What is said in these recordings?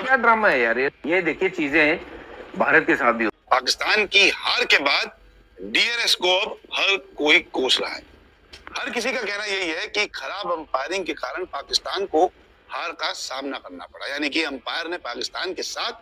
क्या ड्रामा है यार ये देखिए चीजें भारत के साथ भी। पाकिस्तान की हार के बाद डीआरएस को अब हर कोई कोस रहा है। हर किसी का कहना यही है कि खराब अंपायरिंग के कारण पाकिस्तान को हार का सामना करना पड़ा, यानी कि अंपायर ने पाकिस्तान के साथ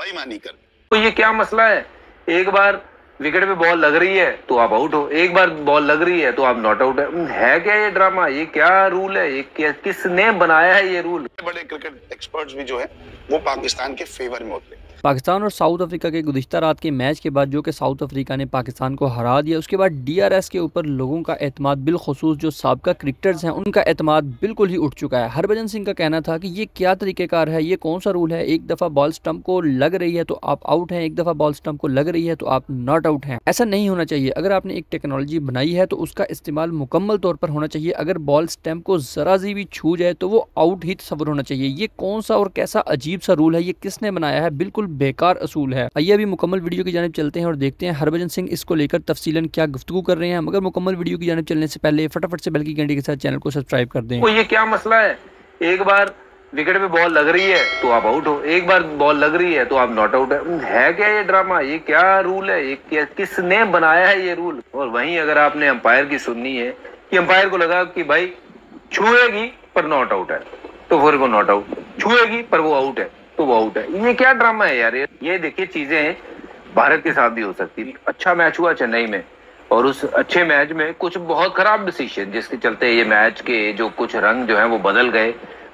बेईमानी कर दी। तो ये क्या मसला है, एक बार विकेट पे बॉल लग रही है तो आप आउट हो, एक बार बॉल लग रही है तो आप नॉट आउट है क्या ये ड्रामा? ये क्या रूल है, ये किसने बनाया है ये रूल? बड़े क्रिकेट एक्सपर्ट्स भी जो है वो पाकिस्तान के फेवर में होते हैं। पाकिस्तान और साउथ अफ्रीका के गुज़िश्ता रात के मैच के बाद जो कि साउथ अफ्रीका ने पाकिस्तान को हरा दिया, उसके बाद डीआरएस के ऊपर लोगों का एतमाद बिलखुसूस जो साबका क्रिकेटर्स हैं उनका एतमाद बिल्कुल ही उठ चुका है। हरभजन सिंह का कहना था कि ये क्या तरीक़ेकार है, ये कौन सा रूल है, एक दफ़ा बॉल स्टंप को लग रही है तो आप आउट हैं, एक दफ़ा बॉल स्टंप को लग रही है तो आप नॉट आउट हैं। ऐसा नहीं होना चाहिए। अगर आपने एक टेक्नोलॉजी बनाई है तो उसका इस्तेमाल मुकम्मल तौर पर होना चाहिए। अगर बॉल स्टंप को ज़रा सी भी छू जाए तो वो आउट ही तस्वर होना चाहिए। ये कौन सा और कैसा अजीब सा रूल है, ये किसने बनाया है, बिल्कुल बेकार असूल है। आइए अभी मुकम्मल वीडियो की जानिब चलते हैं और देखते हैं हरभजन सिंह इसको लेकर तफसीलन क्या गुफ्तगू कर रहे हैं। मगर मुकम्मल वीडियो की जानिब चलने से पहले फटाफट से बेल की घंटी के साथ चैनल को सब्सक्राइब कर दें। तो ये क्या मसला है, एक बार विकेट पे बॉल लग रही है तो आप आउट हो, एक बार बॉल लग रही है तो आप नॉट आउट है क्या ये ड्रामा? ये क्या रूल है, ये किसने बनाया है ये रूल? और वहीं अगर आपने अंपायर की सुननी है कि अंपायर को लगा कि भाई छुएगी पर नॉट आउट है तो फिर वो नॉट आउट, छुएगी पर वो आउट है तो वो आउट है। ये क्या ड्रामा है यार ये देखिए चीजें भारत के साथ भी हो सकती है। अच्छा मैच हुआ चेन्नई में और उस अच्छे मैच में कुछ बहुत खराब डिसीजन जिसके चलते ये मैच के जो कुछ रंग जो है वो बदल गए।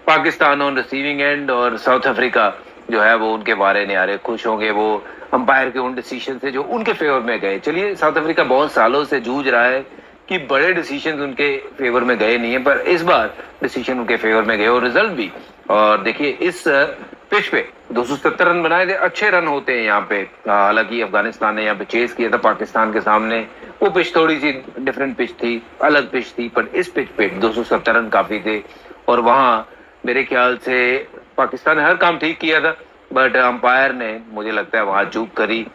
पाकिस्तान ऑन रिसीविंग एंड और साउथ अफ्रीका जो है वो उनके बारे नहीं आ रहे, खुश होंगे वो अंपायर के उन डिसीजन से जो उनके फेवर में गए। चलिए साउथ अफ्रीका बहुत सालों से जूझ रहा है कि बड़े डिसीजन उनके फेवर में गए नहीं है, पर इस बार डिसीजन उनके फेवर में गए और रिजल्ट भी। और देखिए इस पिच पे 270 रन बनाए थे, अच्छे रन होते हैं यहाँ पे। हालांकि अफगानिस्तान ने यहाँ पे चेस किया था पाकिस्तान के सामने, वो पिच थोड़ी सी डिफरेंट पिच थी, अलग पिच थी, पर इस पिच पे 270 रन काफी थे। और वहाँ मेरे ख्याल से पाकिस्तान ने हर काम ठीक किया था, बट अंपायर ने मुझे लगता है वहाँ चूक करी।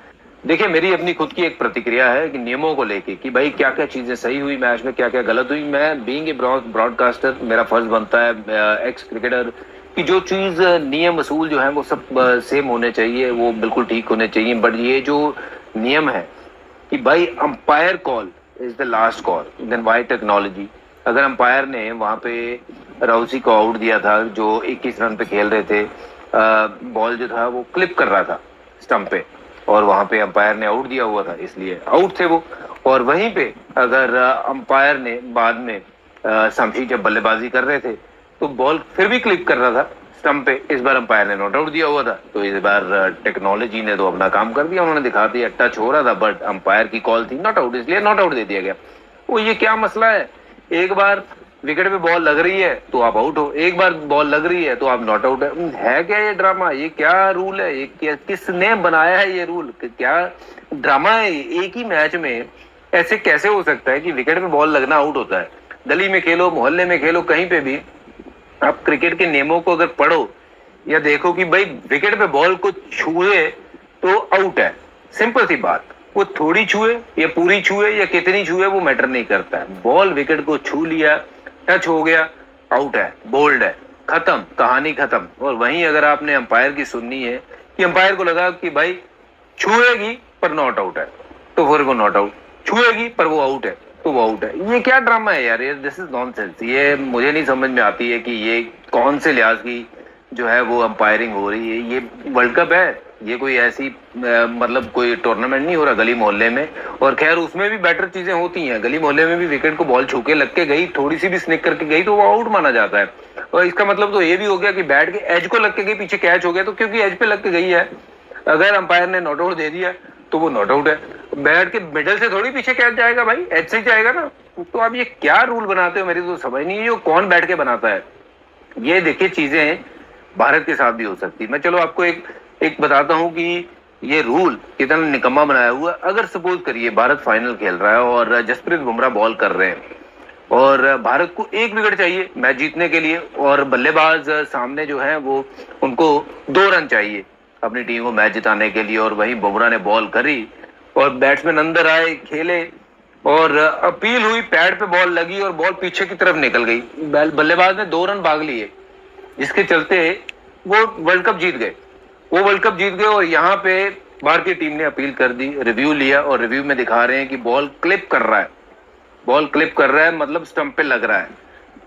देखिए मेरी अपनी खुद की एक प्रतिक्रिया है कि नियमों को लेके कि भाई क्या क्या चीजें सही हुई मैच में, क्या क्या गलत हुई। मैं बीइंग ए ब्रॉडकास्टर मेरा फर्ज बनता है एक्स क्रिकेटर कि जो चीज नियम असूल जो है वो सब सेम होने चाहिए, वो बिल्कुल ठीक होने चाहिए। बट ये जो नियम है कि भाई umpire call is the last call, then why technology. अगर अंपायर ने वहाँ पे राउसी को आउट दिया था जो 21 रन पे खेल रहे थे, बॉल जो था वो क्लिप कर रहा था स्टंप पे और वहाँ पे अंपायर ने आउट दिया हुआ था, इसलिए आउट थे वो। और वहीं पे अगर अंपायर ने बाद में शमशी जब बल्लेबाजी कर रहे थे तो बॉल फिर भी क्लिप कर रहा था स्टंप पे, इस बार अंपायर ने नॉट आउट दिया हुआ था। तो इस बार टेक्नोलॉजी ने तो अपना काम कर दिया, उन्होंने दिखा दिया टच हो रहा था बट अंपायर की कॉल थी नॉट आउट, इसलिए नॉट आउट दे दिया गया। वो ये क्या मसला है, एक बार विकेट पे बॉल लग रही है तो आप आउट हो, एक बार बॉल लग रही है तो आप नॉट आउट है क्या ये ड्रामा? ये क्या रूल है, ये किसने बनाया है ये रूल? क्या ड्रामा है, एक ही मैच में ऐसे कैसे हो सकता है कि विकेट पे बॉल लगना आउट होता है? गली में खेलो, मोहल्ले में खेलो, कहीं पे भी आप क्रिकेट के नियमों को अगर पढ़ो या देखो कि भाई विकेट पे बॉल को छुए तो आउट है, सिंपल सी बात। वो थोड़ी छुए या पूरी छुए या कितनी छुए वो मैटर नहीं करता है, बॉल विकेट को छू लिया, टच हो गया, आउट है, बोल्ड है, खत्म, कहानी खत्म। और वहीं अगर आपने अंपायर की सुननी है कि अंपायर को लगा कि भाई छुएगी पर नॉट आउट है तो फिर वो नॉट आउट, छुएगी पर वो आउट है तो वो आउट है। ये क्या ड्रामा है यार दिस इज नॉनसेंस। ये मुझे नहीं समझ में आती है कि ये कौन से लिहाज की जो है वो अंपायरिंग हो रही है। ये वर्ल्ड कप है, ये कोई ऐसी मतलब कोई टूर्नामेंट नहीं हो रहा गली मोहल्ले में। और खैर उसमें भी बेटर चीजें होती हैं, गली मोहल्ले में भी विकेट को बॉल छू के लग के गई, थोड़ी सी भी स्निक करके गई तो वो आउट माना जाता है। और इसका मतलब तो ये भी हो गया कि बैट के एज को लग के गई, पीछे कैच हो गया तो क्योंकि एज पे लग के गई है, अगर अंपायर ने नॉट आउट दे दिया तो वो नॉट आउट है। बैट के मिडल से थोड़ी पीछे कैच जाएगा भाई, एज से ही जाएगा ना। तो आप ये क्या रूल बनाते हो, मेरी तो समझ नहीं है कौन बैठ के बनाता है। ये देखिए चीजें भारत के साथ भी हो सकती है। मैं चलो आपको एक बताता हूँ कि ये रूल कितना निकम्मा बनाया हुआ। अगर सपोज करिए भारत फाइनल खेल रहा है और जसप्रीत बुमराह बॉल कर रहे हैं और भारत को एक विकेट चाहिए मैच जीतने के लिए और बल्लेबाज सामने जो है वो उनको 2 रन चाहिए अपनी टीम को मैच जिताने के लिए। और वहीं बुमराह ने बॉल करी और बैट्समैन अंदर आए, खेले और अपील हुई, पैड पे बॉल लगी और बॉल पीछे की तरफ निकल गई, बल्लेबाज ने 2 रन भाग लिए। इसके चलते वो वर्ल्ड कप जीत गए, वो वर्ल्ड कप जीत गए। और यहाँ पे भारतीय टीम ने अपील कर दी, रिव्यू लिया, और रिव्यू में दिखा रहे हैं कि बॉल क्लिप कर रहा है, बॉल क्लिप कर रहा है मतलब स्टंप पे लग रहा है,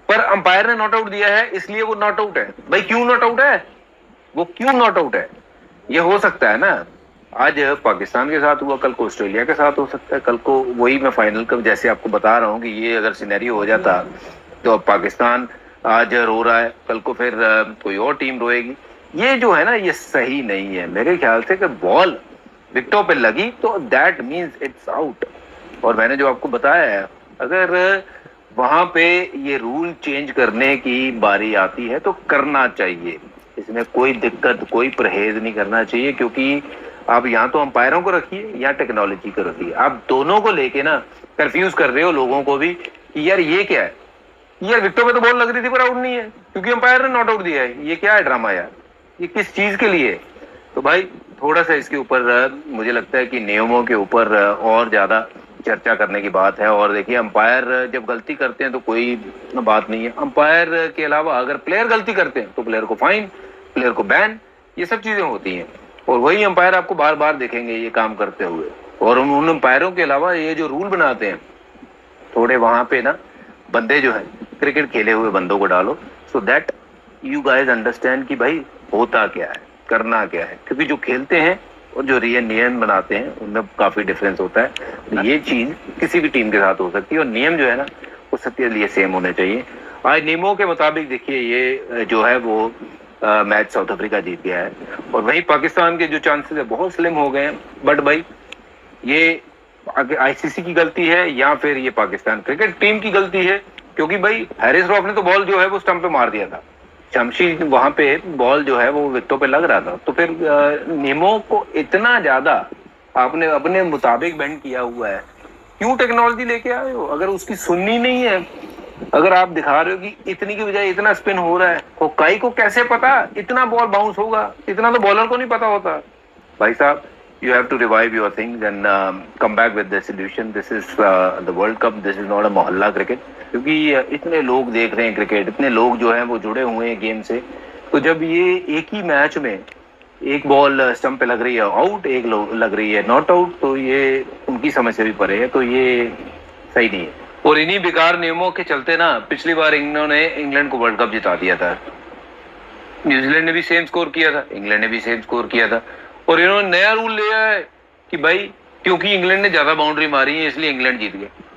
पर अंपायर ने नॉट आउट दिया है इसलिए वो नॉट आउट है। भाई क्यों नॉट आउट है, वो क्यों नॉट आउट है? ये हो सकता है ना, आज पाकिस्तान के साथ हुआ, कल को ऑस्ट्रेलिया के साथ हो सकता है, कल को वही मैं फाइनल कप जैसे आपको बता रहा हूँ कि ये अगर सिनेरियो हो जाता तो अब पाकिस्तान आज रो रहा है, कल को फिर कोई और टीम रोएगी। ये जो है ना ये सही नहीं है मेरे ख्याल से। कि बॉल विकेटों पे लगी तो दैट मीन्स इट्स आउट। और मैंने जो आपको बताया है अगर वहां पे ये रूल चेंज करने की बारी आती है तो करना चाहिए, इसमें कोई दिक्कत कोई परहेज नहीं करना चाहिए, क्योंकि आप यहाँ तो अंपायरों को रखिए या टेक्नोलॉजी को रखिए, आप दोनों को लेके ना कंफ्यूज कर रहे हो लोगों को भी कि यार ये क्या है, यार विकेटों पे तो बॉल लग रही थी पर आउट नहीं है क्योंकि अंपायर ने नॉट आउट दिया है, ये क्या है ड्रामा यार, ये किस चीज के लिए? तो भाई थोड़ा सा इसके ऊपर मुझे लगता है कि नियमों के ऊपर और ज्यादा चर्चा करने की बात है। और देखिए अंपायर जब गलती करते हैं तो कोई बात नहीं है, अंपायर के अलावा अगर प्लेयर गलती करते हैं तो प्लेयर को फाइन, प्लेयर को बैन, ये सब चीजें होती हैं। और वही अंपायर आपको बार बार देखेंगे ये काम करते हुए। और उन अंपायरों के अलावा ये जो रूल बनाते हैं थोड़े वहां पे ना बंदे जो है क्रिकेट खेले हुए बंदों को डालो, so that you guys understand कि भाई होता क्या है, करना क्या है, क्योंकि जो खेलते हैं और जो रियल नियम बनाते हैं उनमें काफी डिफरेंस होता है। ये चीज किसी भी टीम के साथ हो सकती है और नियम जो है ना वो सबके लिए सेम होने चाहिए। आज नियमों के मुताबिक देखिए ये जो है वो मैच साउथ अफ्रीका जीत गया है और वहीं पाकिस्तान के जो चांसेस है बहुत स्लिम हो गए हैं। बट भाई ये आईसीसी की गलती है या फिर ये पाकिस्तान क्रिकेट टीम की गलती है, क्योंकि भाई हैरिस रऊफ ने तो बॉल जो है वो स्टंप पे मार दिया था, शमशीर वहां पे बॉल जो है वो विकेटों पे लग रहा था। तो फिर नियमों को इतना ज्यादा आपने अपने मुताबिक बेंड किया हुआ है, क्यों टेक्नोलॉजी लेके आए हो? अगर उसकी सुननी नहीं है, अगर आप दिखा रहे हो कि इतनी की बजाय इतना स्पिन हो रहा है, तो काई को कैसे पता इतना बॉल बाउंस होगा, इतना तो बॉलर को नहीं पता होता। भाई साहब you have to revive your things and come back with the solution. This is the world cup, this is not a मोहल्ला क्रिकेट, क्योंकि इतने लोग देख रहे हैं क्रिकेट, इतने लोग जो हैं वो जुड़े हुए हैं गेम से। तो जब ये एक ही मैच में एक बॉल स्टंप पे लग रही है आउट, एक लग रही है नॉट आउट, तो ये उनकी समझ से भी परे है, तो ये सही नहीं है। और इन्हीं बेकार नियमों के चलते ना पिछली बार इन्होंने इंग्लैंड को वर्ल्ड कप जिता दिया था, न्यूजीलैंड ने भी सेम स्कोर किया था, इंग्लैंड ने भी सेम स्कोर किया था। और इन्होंने नया रूल लिया है कि भाई क्योंकि इंग्लैंड ने ज्यादा बाउंड्री मारी है इसलिए इंग्लैंड जीत गए।